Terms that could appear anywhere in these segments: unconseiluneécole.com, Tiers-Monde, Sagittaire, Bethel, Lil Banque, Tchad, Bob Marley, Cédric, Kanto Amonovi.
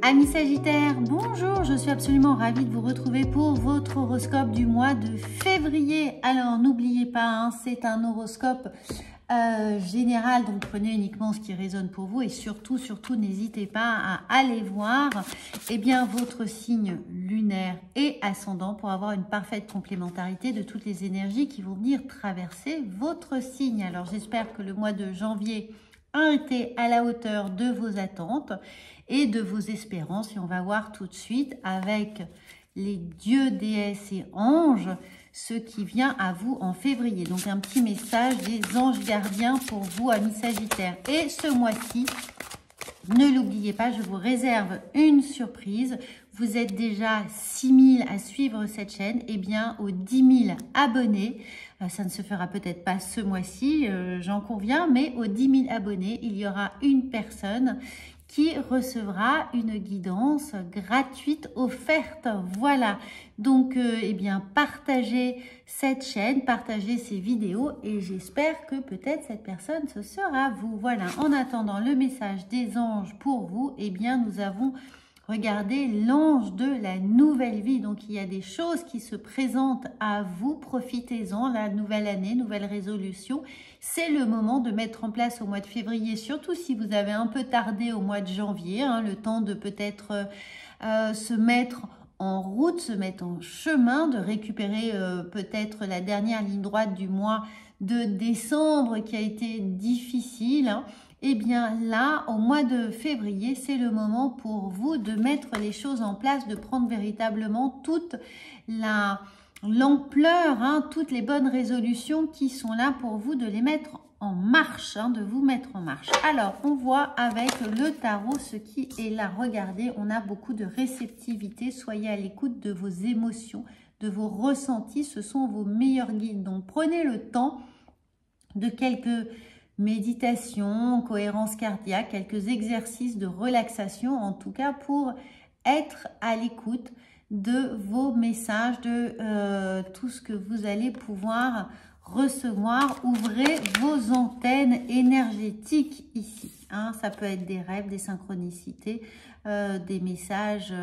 Amis Sagittaire, bonjour, je suis absolument ravie de vous retrouver pour votre horoscope du mois de février. Alors n'oubliez pas, c'est un horoscope général, donc prenez uniquement ce qui résonne pour vous et surtout n'hésitez pas à aller voir votre signe lunaire et ascendant pour avoir une parfaite complémentarité de toutes les énergies qui vont venir traverser votre signe. Alors j'espère que le mois de janvier a été à la hauteur de vos attentes et de vos espérances, et on va voir tout de suite avec les dieux, déesses et anges ce qui vient à vous en février. Donc un petit message des anges gardiens pour vous, amis Sagittaire. Et ce mois-ci, ne l'oubliez pas, je vous réserve une surprise. Vous êtes déjà 6 000 à suivre cette chaîne, et aux 10 000 abonnés, ça ne se fera peut-être pas ce mois-ci, j'en conviens, mais aux 10 000 abonnés, il y aura une personne qui recevra une guidance gratuite offerte. Voilà, donc partagez cette chaîne, partagez ces vidéos et j'espère que peut-être cette personne ce sera vous. Voilà, en attendant le message des anges pour vous, nous avons regardé l'ange de la nouvelle vie. Donc il y a des choses qui se présentent à vous, profitez-en, la nouvelle année, nouvelle résolution. C'est le moment de mettre en place au mois de février, surtout si vous avez un peu tardé au mois de janvier, le temps de peut-être se mettre en route, se mettre en chemin, de récupérer peut-être la dernière ligne droite du mois de décembre qui a été difficile. Là, au mois de février, c'est le moment pour vous de mettre les choses en place, de prendre véritablement toute l'ampleur, toutes les bonnes résolutions qui sont là pour vous, de les mettre en marche, de vous mettre en marche. Alors, on voit avec le tarot ce qui est là. Regardez, on a beaucoup de réceptivité. Soyez à l'écoute de vos émotions, de vos ressentis. Ce sont vos meilleurs guides. Donc, prenez le temps de quelques méditation, cohérence cardiaque, quelques exercices de relaxation, en tout cas pour être à l'écoute de vos messages, de tout ce que vous allez pouvoir recevoir. Ouvrez vos antennes énergétiques ici. Ça peut être des rêves, des synchronicités, des messages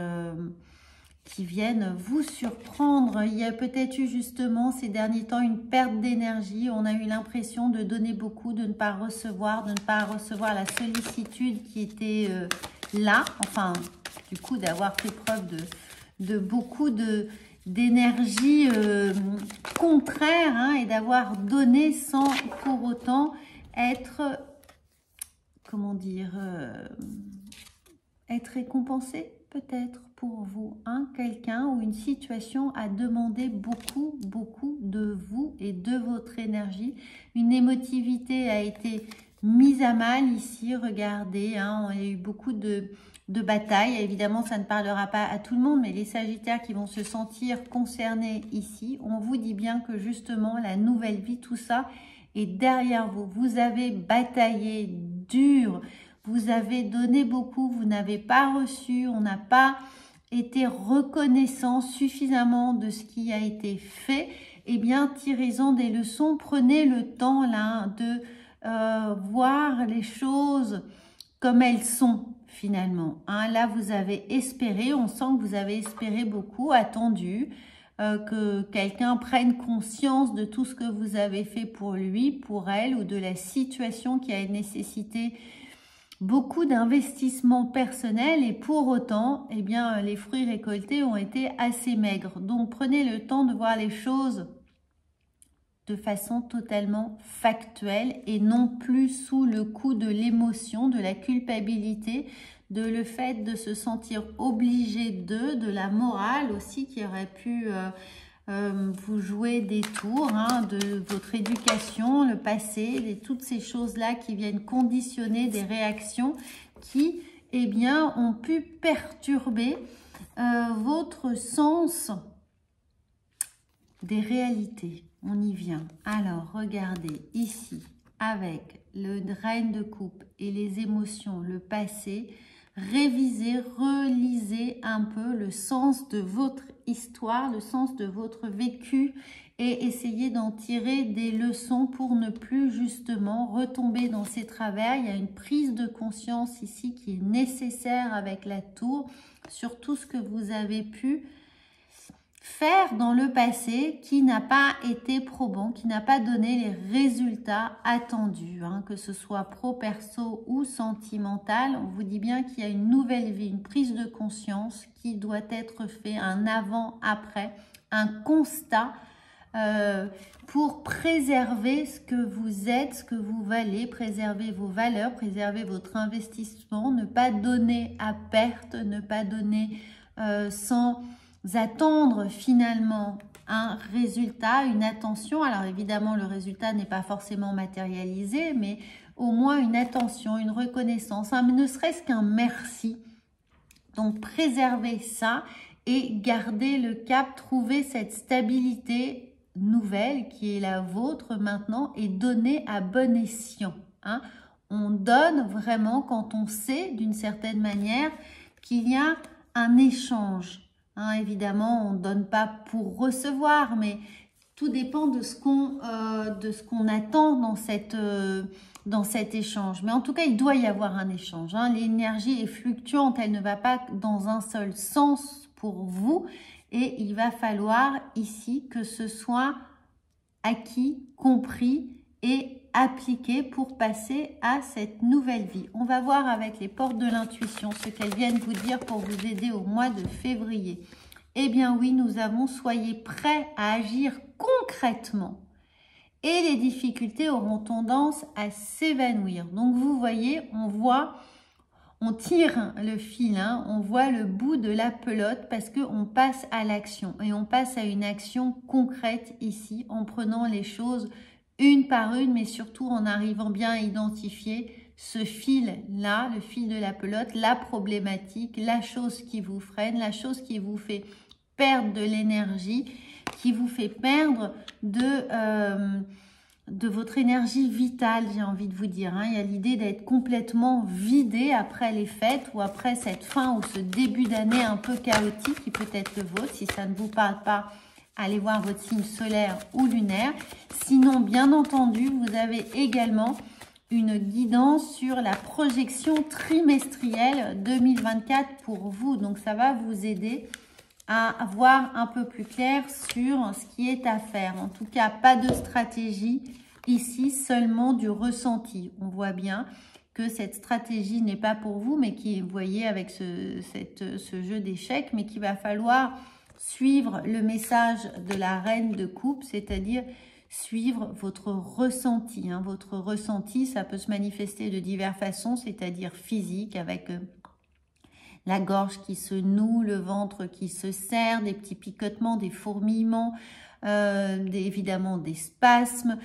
qui viennent vous surprendre. Il y a peut-être eu justement ces derniers temps une perte d'énergie. On a eu l'impression de donner beaucoup, de ne pas recevoir, la sollicitude qui était là. Enfin, du coup, d'avoir fait preuve de beaucoup d'énergie contraire et d'avoir donné sans pour autant être, comment dire, être récompensé peut-être. Pour vous, quelqu'un ou une situation a demandé beaucoup de vous et de votre énergie. Une émotivité a été mise à mal ici, regardez, il y a eu beaucoup de batailles. Évidemment, ça ne parlera pas à tout le monde, mais les Sagittaires qui vont se sentir concernés ici, on vous dit bien que justement la nouvelle vie, tout ça est derrière vous. Vous avez bataillé dur, vous avez donné beaucoup, vous n'avez pas reçu, on n'a pas été reconnaissant suffisamment de ce qui a été fait. Tirez-en des leçons, prenez le temps là de voir les choses comme elles sont finalement. Là, vous avez espéré, on sent que vous avez espéré beaucoup, attendu que quelqu'un prenne conscience de tout ce que vous avez fait pour lui, pour elle, ou de la situation qui a nécessité beaucoup d'investissements personnels, et pour autant, les fruits récoltés ont été assez maigres. Donc, prenez le temps de voir les choses de façon totalement factuelle et non plus sous le coup de l'émotion, de la culpabilité, de le fait de se sentir obligé de la morale aussi qui aurait pu vous jouez des tours, de votre éducation, le passé, toutes ces choses-là qui viennent conditionner des réactions qui, ont pu perturber votre sens des réalités. On y vient. Alors, regardez ici, avec le règne de coupe et les émotions, le passé, révisez, relisez un peu le sens de votre histoire, le sens de votre vécu et essayer d'en tirer des leçons pour ne plus justement retomber dans ces travers. Il y a une prise de conscience ici qui est nécessaire avec la tour sur tout ce que vous avez pu faire dans le passé qui n'a pas été probant, qui n'a pas donné les résultats attendus, hein, que ce soit pro, perso ou sentimental. On vous dit bien qu'il y a une nouvelle vie, une prise de conscience qui doit être faite, un avant-après, un constat pour préserver ce que vous êtes, ce que vous valez, préserver vos valeurs, préserver votre investissement, ne pas donner à perte, ne pas donner sans attendre finalement un résultat, une attention. Alors évidemment, le résultat n'est pas forcément matérialisé, mais au moins une attention, une reconnaissance, hein, mais ne serait-ce qu'un merci. Donc préservez ça et gardez le cap, trouvez cette stabilité nouvelle qui est la vôtre maintenant et donnez à bon escient, hein. On donne vraiment quand on sait d'une certaine manière qu'il y a un échange. Hein, évidemment, on ne donne pas pour recevoir, mais tout dépend de ce qu'on attend dans cet échange. Mais en tout cas, il doit y avoir un échange, hein. L'énergie est fluctuante, elle ne va pas dans un seul sens pour vous. Et il va falloir ici que ce soit acquis, compris et appliqué pour passer à cette nouvelle vie. On va voir avec les portes de l'intuition ce qu'elles viennent vous dire pour vous aider au mois de février. Eh bien oui, nous avons « Soyez prêts à agir concrètement et les difficultés auront tendance à s'évanouir ». Donc vous voyez, on voit, on tire le fil, hein, on voit le bout de la pelote parce qu'on passe à l'action et on passe à une action concrète ici en prenant les choses une par une, mais surtout en arrivant bien à identifier ce fil-là, le fil de la pelote, la problématique, la chose qui vous freine, la chose qui vous fait perdre de l'énergie, qui vous fait perdre de votre énergie vitale, j'ai envie de vous dire, hein. Il y a l'idée d'être complètement vidé après les fêtes ou après cette fin ou ce début d'année un peu chaotique qui peut être le vôtre. Si ça ne vous parle pas, allez voir votre signe solaire ou lunaire. Sinon, bien entendu, vous avez également une guidance sur la projection trimestrielle 2024 pour vous. Donc, ça va vous aider à voir un peu plus clair sur ce qui est à faire. En tout cas, pas de stratégie ici, seulement du ressenti. On voit bien que cette stratégie n'est pas pour vous, mais qui, vous voyez, avec ce jeu d'échecs, mais qu'il va falloir suivre le message de la reine de coupe, c'est-à-dire suivre votre ressenti, hein. Votre ressenti, ça peut se manifester de diverses façons, c'est-à-dire physique, avec la gorge qui se noue, le ventre qui se serre, des petits picotements, des fourmillements, évidemment des spasmes,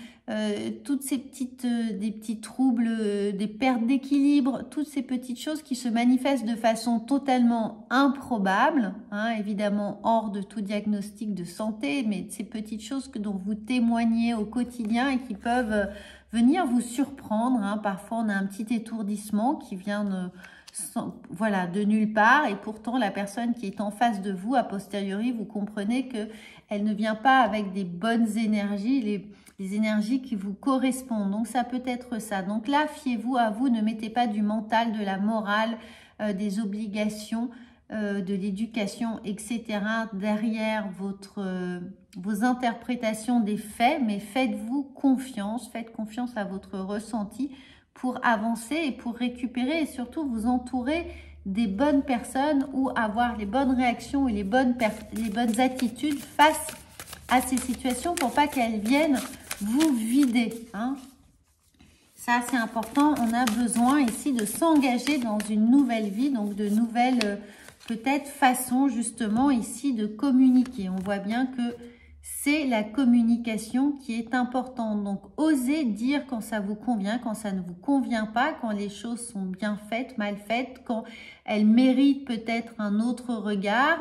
toutes ces petites, des petits troubles, des pertes d'équilibre, toutes ces petites choses qui se manifestent de façon totalement improbable, hein, évidemment hors de tout diagnostic de santé, mais ces petites choses dont vous témoignez au quotidien et qui peuvent venir vous surprendre, hein. Parfois on a un petit étourdissement qui vient voilà, de nulle part, et pourtant la personne qui est en face de vous, a posteriori, vous comprenez qu'elle ne vient pas avec des bonnes énergies, les énergies qui vous correspondent. Donc ça peut être ça. Donc là, fiez-vous à vous, ne mettez pas du mental, de la morale, des obligations, de l'éducation, etc. derrière vos interprétations des faits, mais faites confiance à votre ressenti, pour avancer et pour récupérer et surtout vous entourer des bonnes personnes ou avoir les bonnes réactions et les bonnes attitudes face à ces situations pour pas qu'elles viennent vous vider, hein. Ça, c'est important. On a besoin ici de s'engager dans une nouvelle vie, donc de nouvelles peut-être façons justement ici de communiquer. On voit bien que c'est la communication qui est importante. Donc, osez dire quand ça vous convient, quand ça ne vous convient pas, quand les choses sont bien faites, mal faites, quand elles méritent peut-être un autre regard,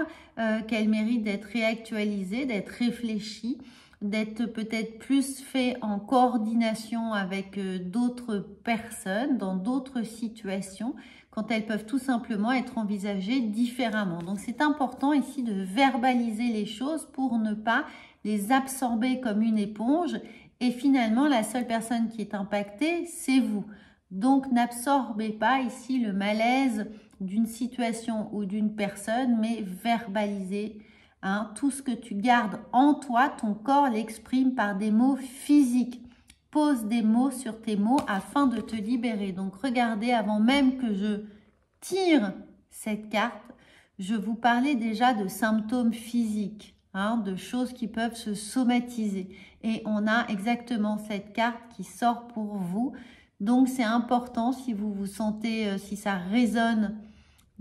qu'elles méritent d'être réactualisées, d'être réfléchies, d'être peut-être plus fait en coordination avec d'autres personnes, dans d'autres situations, quand elles peuvent tout simplement être envisagées différemment. Donc, c'est important ici de verbaliser les choses pour ne pas les absorber comme une éponge et finalement la seule personne qui est impactée, c'est vous. Donc n'absorbez pas ici le malaise d'une situation ou d'une personne, mais verbalisez. Hein, tout ce que tu gardes en toi, ton corps l'exprime par des mots physiques. Pose des mots sur tes mots afin de te libérer. Donc regardez, avant même que je tire cette carte, je vous parlais déjà de symptômes physiques, hein, de choses qui peuvent se somatiser. Et on a exactement cette carte qui sort pour vous. Donc c'est important, si vous vous sentez, si ça résonne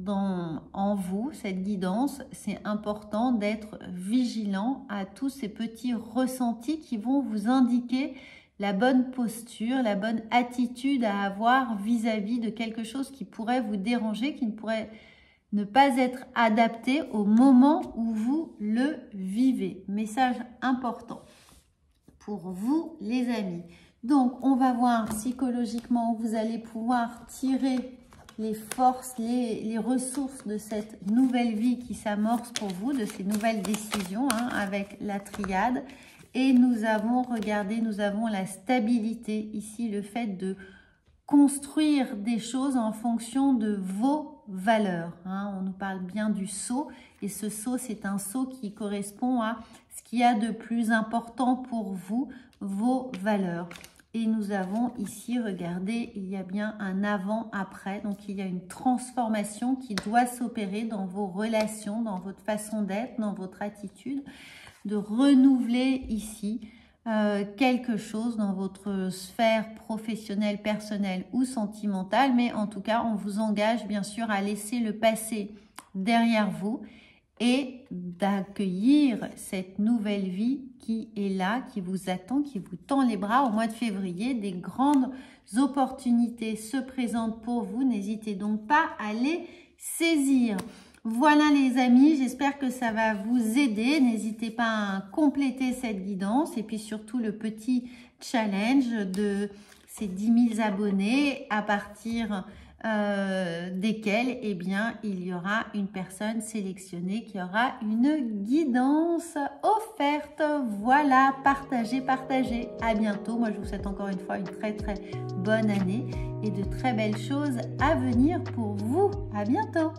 en vous, cette guidance, c'est important d'être vigilant à tous ces petits ressentis qui vont vous indiquer la bonne posture, la bonne attitude à avoir vis-à-vis de quelque chose qui pourrait vous déranger, qui ne pourrait ne pas être adapté au moment où vous le vivez. Message important pour vous, les amis. Donc, on va voir psychologiquement, vous allez pouvoir tirer les forces, les ressources de cette nouvelle vie qui s'amorce pour vous, de ces nouvelles décisions, hein, avec la triade. Et nous avons, regardez, nous avons la stabilité ici, le fait de construire des choses en fonction de vos valeurs. Hein. On nous parle bien du sceau et ce sceau, c'est un sceau qui correspond à ce qu'il y a de plus important pour vous, vos valeurs. Et nous avons ici, regardez, il y a bien un avant-après, donc il y a une transformation qui doit s'opérer dans vos relations, dans votre façon d'être, dans votre attitude, de renouveler ici quelque chose dans votre sphère professionnelle, personnelle ou sentimentale, mais en tout cas, on vous engage bien sûr à laisser le passé derrière vous et d'accueillir cette nouvelle vie qui est là, qui vous attend, qui vous tend les bras au mois de février. Des grandes opportunités se présentent pour vous, n'hésitez donc pas à les saisir. Voilà les amis, j'espère que ça va vous aider. N'hésitez pas à compléter cette guidance et puis surtout le petit challenge de ces 10 000 abonnés à partir desquels, eh bien, il y aura une personne sélectionnée qui aura une guidance offerte. Voilà, partagez, partagez. À bientôt. Moi, je vous souhaite encore une fois une très, très bonne année et de très belles choses à venir pour vous. À bientôt.